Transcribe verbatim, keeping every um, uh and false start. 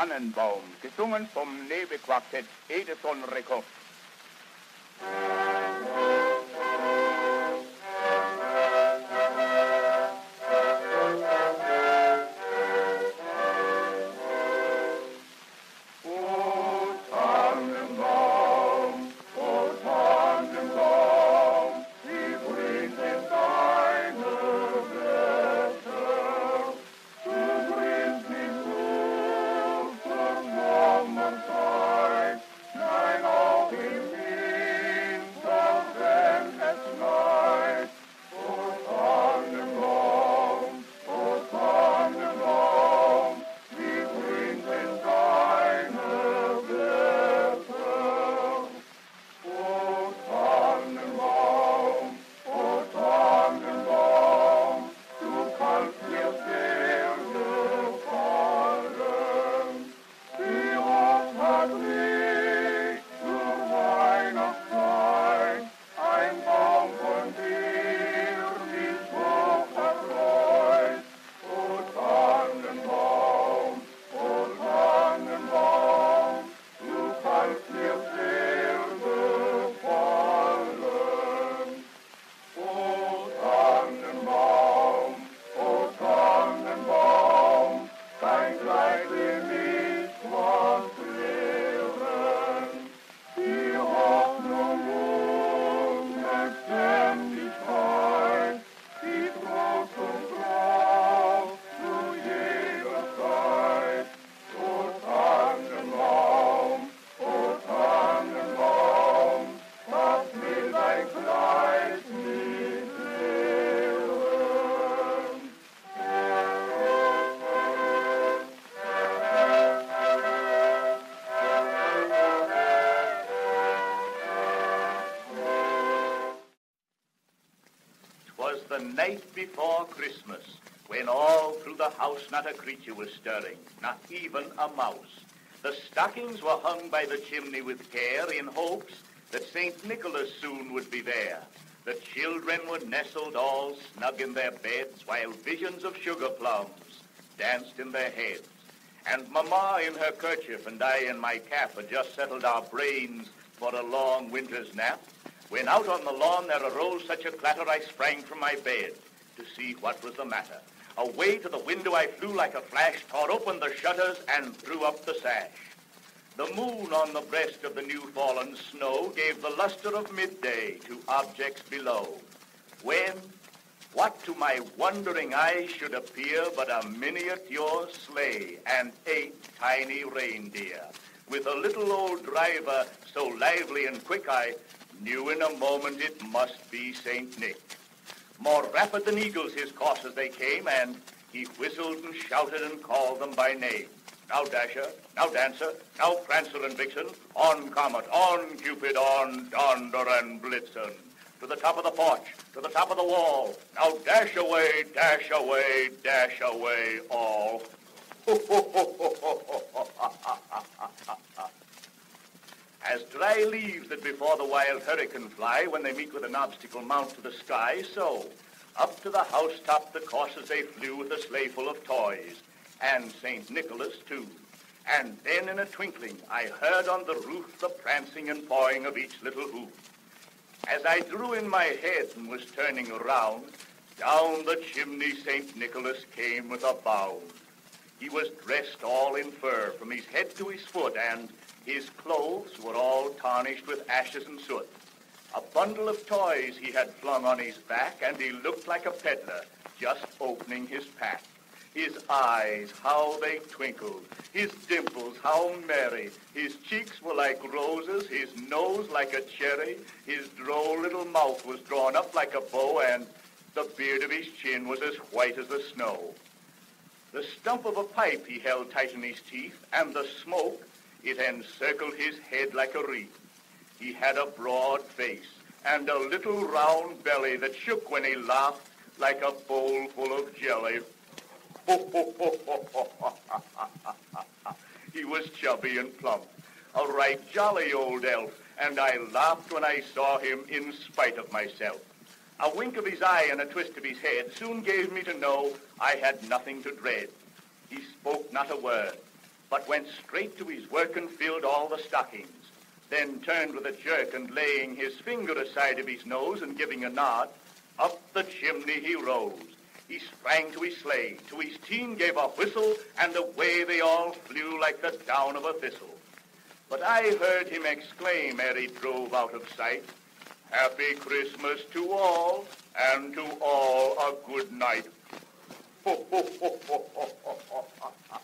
Tannenbaum, gesungen vom Nebe Quartett, Edison Rekord. The night before Christmas, when all through the house not a creature was stirring, not even a mouse. The stockings were hung by the chimney with care in hopes that Saint Nicholas soon would be there. The children were nestled all snug in their beds while visions of sugar plums danced in their heads. And Mama in her kerchief and I in my cap had just settled our brains for a long winter's nap. When out on the lawn there arose such a clatter, I sprang from my bed to see what was the matter. Away to the window I flew like a flash, tore open the shutters and threw up the sash. The moon on the breast of the new fallen snow gave the luster of midday to objects below. When, what to my wondering eyes should appear but a miniature sleigh and eight tiny reindeer, with a little old driver so lively and quick I knew in a moment it must be Saint Nick. More rapid than eagles his course as they came, and he whistled and shouted and called them by name. Now Dasher, now Dancer, now Prancer and Vixen, on Comet, on Cupid, on Donder and Blitzen. To the top of the porch, to the top of the wall, now dash away, dash away, dash away all. Ho, ho, ho, ho, ho, ho, ho, ha, ha, ha, ha, ha, ha. As dry leaves that before the wild hurricane fly, when they meet with an obstacle, mount to the sky, so up to the housetop the coursers they flew with a sleigh full of toys, and Saint Nicholas too. And then in a twinkling I heard on the roof the prancing and pawing of each little hoof. As I drew in my head and was turning around, down the chimney Saint Nicholas came with a bound. He was dressed all in fur from his head to his foot, and his clothes were all tarnished with ashes and soot. A bundle of toys he had flung on his back, and he looked like a peddler just opening his pack. His eyes, how they twinkled. His dimples, how merry. His cheeks were like roses, his nose like a cherry. His droll little mouth was drawn up like a bow, and the beard of his chin was as white as the snow. The stump of a pipe he held tight in his teeth, and the smoke, it encircled his head like a wreath. He had a broad face and a little round belly that shook when he laughed like a bowl full of jelly. Ho, ho, ho, ho, ho, ho, ha, ha, ha, ha. He was chubby and plump, a right jolly old elf, and I laughed when I saw him in spite of myself. A wink of his eye and a twist of his head soon gave me to know I had nothing to dread. He spoke not a word, but went straight to his work and filled all the stockings, then turned with a jerk and laying his finger aside of his nose and giving a nod, up the chimney he rose. He sprang to his sleigh, to his team gave a whistle, and away they all flew like the down of a thistle. But I heard him exclaim ere he drove out of sight, "Happy Christmas to all, and to all a good night." Ho, ho, ho, ho, ho, ho, ho, ho, ho.